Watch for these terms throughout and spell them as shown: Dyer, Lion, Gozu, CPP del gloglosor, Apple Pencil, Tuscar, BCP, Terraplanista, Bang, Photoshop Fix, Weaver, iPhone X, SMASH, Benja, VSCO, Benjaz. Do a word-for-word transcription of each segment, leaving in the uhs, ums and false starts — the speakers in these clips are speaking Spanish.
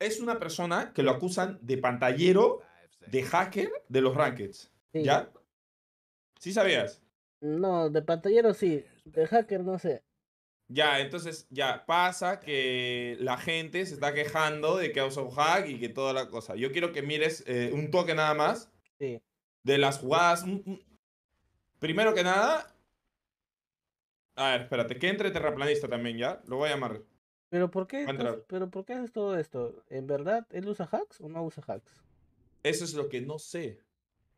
es una persona que lo acusan de pantallero, de hacker de los rankeds. Sí. ¿Ya? ¿Sí sabías? No, de pantallero sí, de hacker no sé. Ya, entonces, ya, pasa que la gente se está quejando de que ha usado hack y que toda la cosa. Yo quiero que mires eh, un toque nada más. Sí. De las jugadas. Primero que nada. A ver, espérate, que entre Terraplanista también, ¿ya? Lo voy a llamar. ¿Pero por qué, entonces, ¿pero por qué haces todo esto? ¿En verdad él usa hacks o no usa hacks? Eso es lo que no sé.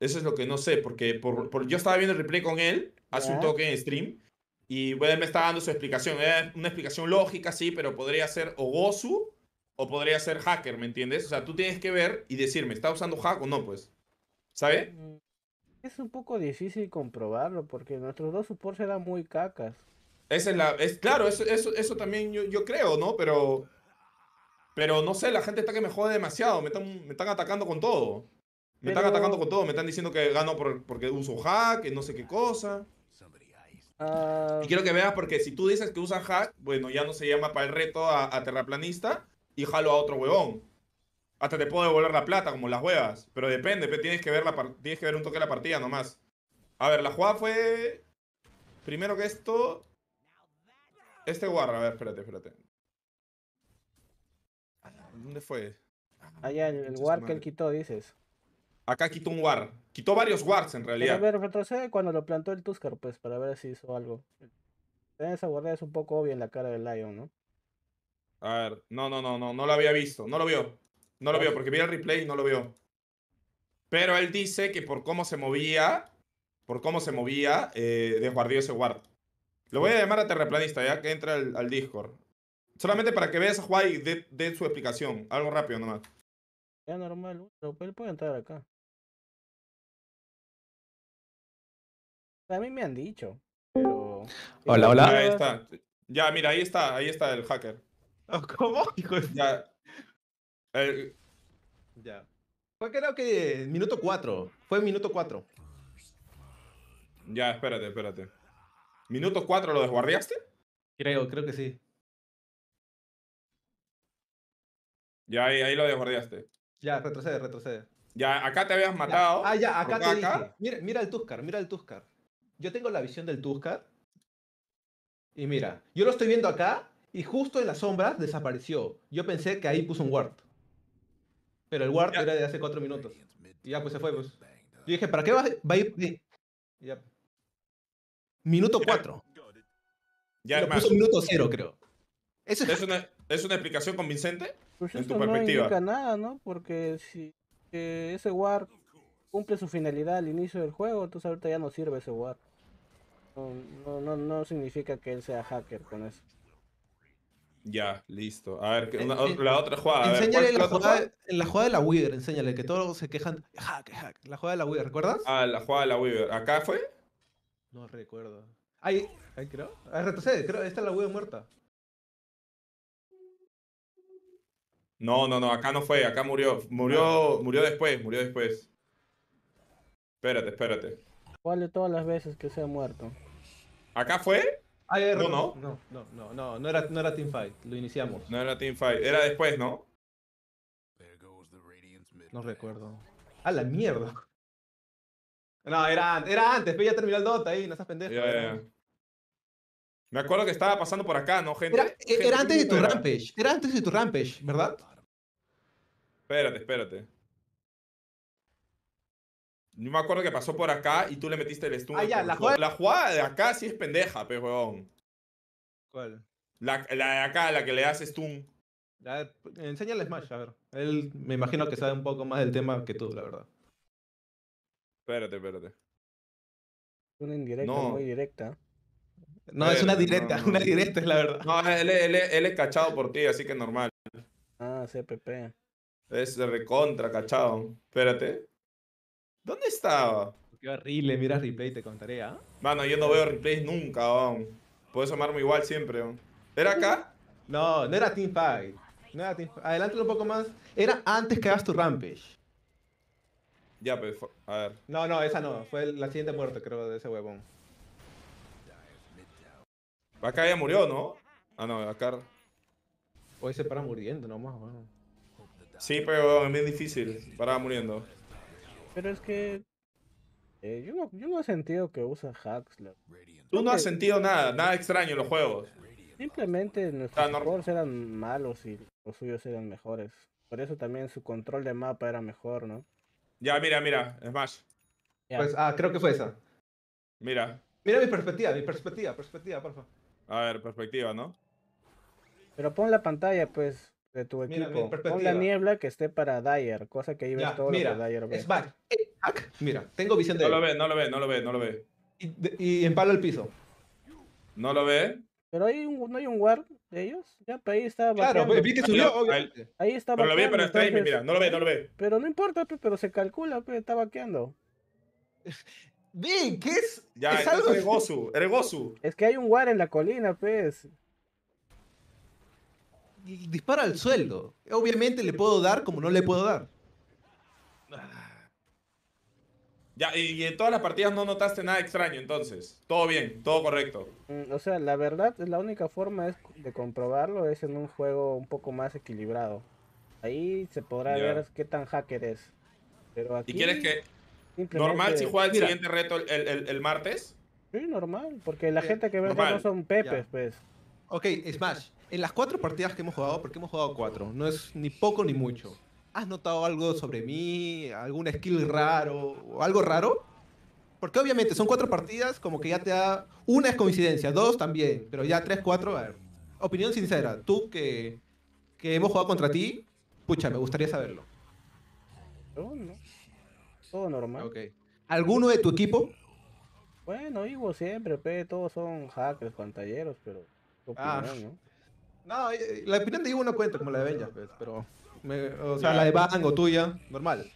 Eso es lo que no sé, porque por, por, yo estaba viendo el replay con él, hace un toque en stream. Y bueno, él me está dando su explicación. Era una explicación lógica, sí, pero podría ser o Gozu o podría ser hacker, ¿me entiendes? O sea, tú tienes que ver y decirme, ¿está usando hack o no, pues? ¿Sabes? Es un poco difícil comprobarlo porque nuestros dos supports eran muy cacas. Esa es la... Es, claro, eso, eso, eso también yo, yo creo, ¿no? Pero... Pero no sé, la gente está que me jode demasiado. Me están, me están atacando con todo. Me pero... están atacando con todo. Me están diciendo que gano por, porque uso hack, no sé qué cosa. Uh... Y quiero que veas porque si tú dices que usa hack, bueno, ya no se llama para el reto a, a Terraplanista y jalo a otro huevón. Hasta te puedo devolver la plata como las huevas. Pero depende, pero tienes que ver la tienes que ver un toque de la partida nomás. A ver, la jugada fue... Primero que esto... Este guarra, a ver, espérate, espérate. ¿Dónde fue? Allá, el, el war que él quitó, dices. Acá quitó un war. Quitó varios wards, en realidad. Pero a ver, retrocede cuando lo plantó el Tuscar, pues, para ver si hizo algo. Esa guardia es un poco obvia en la cara del Lion, ¿no? A ver, no, no, no, no, no lo había visto. No lo vio. No lo vio, porque vi el replay y no lo vio. Pero él dice que por cómo se movía, por cómo se movía, eh, desguardió ese ward. Lo voy a llamar a Terraplanista, ya que entra al, al Discord. Solamente para que vea esa jugada y dé, dé su explicación. Algo rápido nomás. Ya normal, él puede entrar acá. A mí me han dicho, pero... Hola, hola. Ahí está. Ya, mira, ahí está, ahí está el hacker. ¿Cómo? Ya. El... Ya. Fue creo que minuto cuatro. Fue minuto cuatro. Ya, espérate, espérate. ¿Minuto cuatro lo desguardiaste? Creo, creo que sí. Ya, ahí, ahí lo desguardiaste. Ya, retrocede, retrocede. Ya, acá te habías matado. Ya. Ah, ya, acá te acá. Dije. Mira, mira el Tuscar, mira el Tuscar. Yo tengo la visión del Tuscar. Y mira, yo lo estoy viendo acá. Y justo en las sombras desapareció. Yo pensé que ahí puso un ward. Pero el ward ya. Era de hace cuatro minutos. Y ya, pues se fue, pues. Yo dije, ¿para qué va, va a ir? Ya. Minuto cuatro. Ya, ya puso minuto cero, creo. Eso es... ¿Es, una, ¿Es una explicación convincente? Pues en tu no perspectiva. No indica nada, ¿no? Porque si eh, ese ward cumple su finalidad al inicio del juego, entonces ahorita ya no sirve ese ward. No, no, no, no significa que él sea hacker con eso. Ya, listo. A ver, una, en, la otra jugada. A ver, enséñale la jugada, en la jugada de la Weaver, enséñale, que todos se quejan. Hack, hack. La jugada de la Weaver, ¿recuerdas? Ah, la jugada de la Weaver. ¿Acá fue? No recuerdo. Ahí, ahí creo. Ah, retrocede, creo. Esta es la Weaver muerta. No, no, no. Acá no fue. Acá murió. Murió murió después, murió después. Espérate, espérate. ¿Cuál de todas las veces que se ha muerto? ¿Acá fue? No, no, no, no, no, no, no era, no era teamfight, lo iniciamos. No era teamfight, era después, ¿no? No recuerdo. ¡A la mierda! No, era, era antes, pero ya terminó el Dota ahí, no estás pendejo. Yeah, yeah. ¿No? Me acuerdo que estaba pasando por acá, ¿no, gente? Era, gente era antes de tu era. Rampage, era antes de tu Rampage, ¿verdad? Espérate, espérate. Yo me acuerdo que pasó por acá y tú le metiste el stun. Ah, ya, la, jugada... la jugada de acá sí es pendeja, pe, huevón. ¿Cuál? La, la de acá, la que le haces stun. A ver, enséñale Smash, a ver. Él me imagino que sabe un poco más del tema que tú, la verdad. Espérate, espérate. Una indirecta, no. Muy directa. No, espérate, es una directa, no, no. Una directa es la verdad. No, él, él, él es cachado por ti, así que normal. Ah, C P P. Es recontra cachado. Espérate. ¿Dónde estaba? Qué horrible, mira replay, te contaré, ¿ah? ¿eh? Mano, yo no veo replays nunca, vamos. Puedes amarme igual siempre, vamos. ¿Era acá? No, no era teamfight. No era teamfight. Adelántalo un poco más. Era antes que hagas tu Rampage. Ya, pues, a ver. No, no, esa no. Fue la siguiente muerte, creo, de ese huevón. Acá ya murió, ¿no? Ah, no, acá... Hoy se para muriendo nomás, bueno. Sí, pero es bien difícil. Paraba muriendo. Pero es que... Eh, yo, no, yo no he sentido que usa hacks. La... Tú no has sentido nada, nada extraño en los juegos. Simplemente nuestros jugadores eran malos y los suyos eran mejores. Por eso también su control de mapa era mejor, ¿no? Ya, mira, mira, Smash. Yeah. Pues, ah, creo que fue esa. Mira. Mira mi perspectiva, mi perspectiva, perspectiva, porfa. A ver, perspectiva, ¿no? Pero pon la pantalla, pues, de tu equipo. Mira, pon la niebla que esté para Dyer, cosa que ahí ves ya, todo mira, lo que Dyer ve. Smash. Mira, tengo visión de... No lo ve, no lo ve, no lo ve, no lo ve. Y, de, y empala el piso. ¿No lo ve? Pero hay un, no hay un guard de ellos. Ya, pero ahí está bacán. Claro, viste subió, obviamente. Ahí está bacán, pero lo ve, pero entonces... está ahí, mira, no lo ve, no lo ve. Pero no importa, pero se calcula, que está vaqueando. Ve, ¿qué es? Ya, es algo... eres Gozu, eres Gozu. Es que hay un guard en la colina, pues. Dispara al sueldo. Obviamente le puedo dar como no le puedo dar. Ya, y en todas las partidas no notaste nada extraño, entonces. Todo bien, todo correcto. O sea, la verdad, la única forma es de comprobarlo es en un juego un poco más equilibrado. Ahí se podrá yeah. ver qué tan hacker es. Pero aquí... ¿Y quieres que... Simplemente... ¿Normal si juega el Mira. siguiente reto el, el, el martes? Sí, normal, porque la yeah. gente que ve no son pepes, yeah. pues. Ok, Smash, en las cuatro partidas que hemos jugado, porque hemos jugado cuatro, no es ni poco ni mucho. ¿Has notado algo sobre mí? ¿Algún skill raro? ¿O algo raro? Porque obviamente son cuatro partidas, como que ya te da... Una es coincidencia, dos también, pero ya tres, cuatro... A ver, opinión sincera, tú que, que hemos jugado contra ti, pucha, me gustaría saberlo. No, no. Todo normal. Okay. ¿Alguno de tu equipo? Bueno, Ivo siempre, pe, todos son hackers, pantalleros, pero... Ah. Opinión, ¿no? No, la opinión de Ivo no cuenta como la de Benja, pues, pero... Me, o sea, la de Bang o tuya, normal.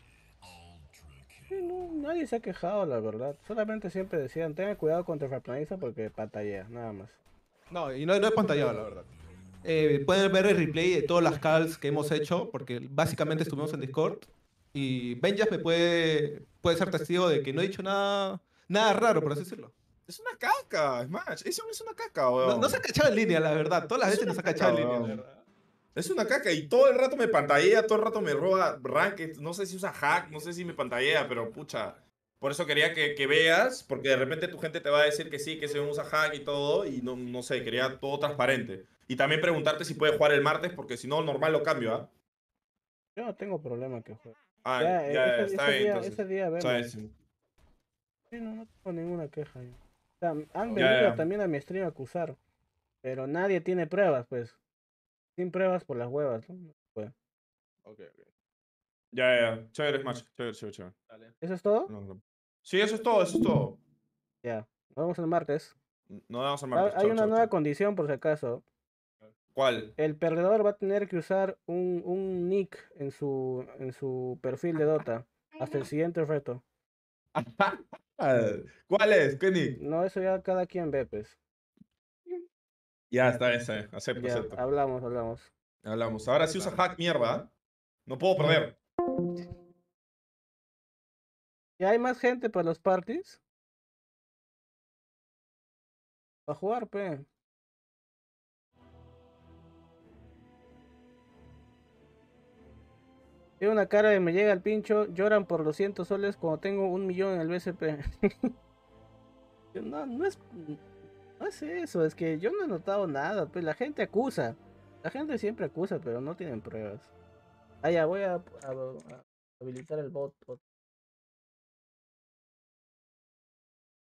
Sí, no, nadie se ha quejado, la verdad. Solamente siempre decían, tengan cuidado con Terraplanista porque pantallea, nada más. No, y no, no es pantallado, la verdad. Eh, pueden ver el replay de todas las calls que hemos hecho, porque básicamente estuvimos en Discord. Y Benjaz me puede, puede ser testigo de que no he dicho nada, nada raro, por así decirlo. Es una caca, Smash. Eso no es una caca, weón. No, no se ha cachado en línea, la verdad. Todas las veces nos ha cachado en línea, la verdad. Es una caca y todo el rato me pantallea, todo el rato me roba ranked, no sé si usa hack, no sé si me pantallea, pero pucha. Por eso quería que, que veas, porque de repente tu gente te va a decir que sí, que se usa hack y todo, y no, no sé, quería todo transparente. Y también preguntarte si puede jugar el martes, porque si no, normal lo cambio, ¿ah? ¿eh? Yo no tengo problema que juegue. Ah, ya, ya ese, está ese bien, día, entonces. Ese día, a ver, ¿sabes? Sí, no, no tengo ninguna queja. Yo. O sea, han venido ya, ya. también a mi stream a acusar, pero nadie tiene pruebas, pues. Sin pruebas por las huevas, ¿no? Bueno. Ok, ok. Ya, ya, chévere, Smash. Chévere, chévere, chévere. Dale. ¿Eso es todo? No, no. Sí, eso es todo, eso es todo. Ya, nos vemos el martes. Nos vemos el martes. Hay chau, una chau, nueva chau. condición, por si acaso. ¿Cuál? El perdedor va a tener que usar un, un nick en su, en su perfil de Dota. Hasta el siguiente reto. ¿Cuál es? ¿Qué nick? No, eso ya cada quien ve, pues. Ya, está bien, está bien. Acepto, ya, acepto. Hablamos, hablamos. Hablamos. Ahora sí usa hack mierda. No puedo perder. ¿Y hay más gente para los parties? Para jugar, pe. Tiene una cara de me llega el pincho. Lloran por doscientos soles cuando tengo un millón en el B C P. No, no es... No es eso, es que yo no he notado nada, pues la gente acusa. La gente siempre acusa, pero no tienen pruebas. Ah, ya, voy a, a, a habilitar el bot. bot.